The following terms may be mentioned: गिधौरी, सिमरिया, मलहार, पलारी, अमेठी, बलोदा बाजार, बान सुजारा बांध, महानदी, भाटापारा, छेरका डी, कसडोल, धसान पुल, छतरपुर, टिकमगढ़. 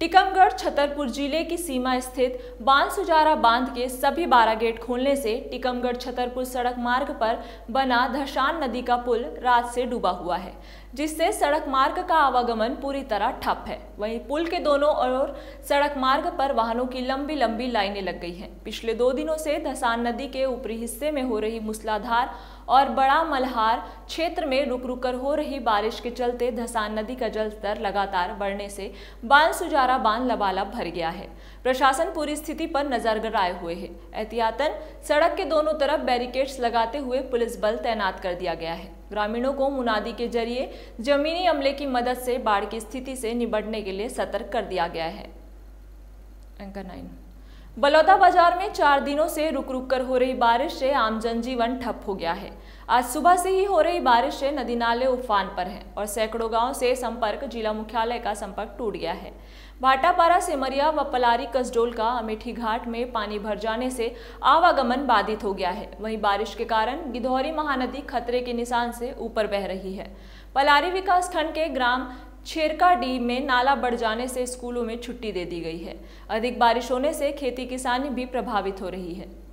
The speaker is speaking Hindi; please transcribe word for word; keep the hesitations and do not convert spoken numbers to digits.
टिकमगढ़ छतरपुर जिले की सीमा स्थित बान सुजारा बांध के सभी बारह गेट खोलने से टिकमगढ़ छतरपुर सड़क मार्ग पर बना धसान नदी का पुल रात से डूबा हुआ है, जिससे सड़क मार्ग का आवागमन पूरी तरह ठप है। वहीं पुल के दोनों ओर सड़क मार्ग पर वाहनों की लंबी लंबी लाइनें लग गई हैं। पिछले दो दिनों से धसान नदी के ऊपरी हिस्से में हो रही मूसलाधार और बड़ा मलहार क्षेत्र में रुक रुक कर हो रही बारिश के चलते धसान नदी का जलस्तर लगातार बढ़ने से बान सुजारा बांध लबालब भर गया है। प्रशासन पूरी स्थिति पर नजर गड़ाए हुए है। एहतियातन सड़क के दोनों तरफ बैरिकेड्स लगाते हुए पुलिस बल तैनात कर दिया गया है। ग्रामीणों को मुनादी के जरिए जमीनी अमले की मदद से बाढ़ की स्थिति से निपटने के लिए सतर्क कर दिया गया है। अंक नाइन। बलोदा बाजार में चार दिनों से रुक रुक कर हो रही बारिश से आम जनजीवन ठप हो गया है। आज सुबह से ही हो रही बारिश से नदी नाले उफान पर हैं और सैकड़ों गांव से संपर्क जिला मुख्यालय का संपर्क टूट गया है। भाटापारा, सिमरिया व पलारी कसडोल का अमेठी घाट में पानी भर जाने से आवागमन बाधित हो गया है। वहीं बारिश के कारण गिधौरी महानदी खतरे के निशान से ऊपर बह रही है। पलारी विकासखंड के ग्राम छेरका डी में नाला बढ़ जाने से स्कूलों में छुट्टी दे दी गई है। अधिक बारिश होने से खेती किसानी भी प्रभावित हो रही है।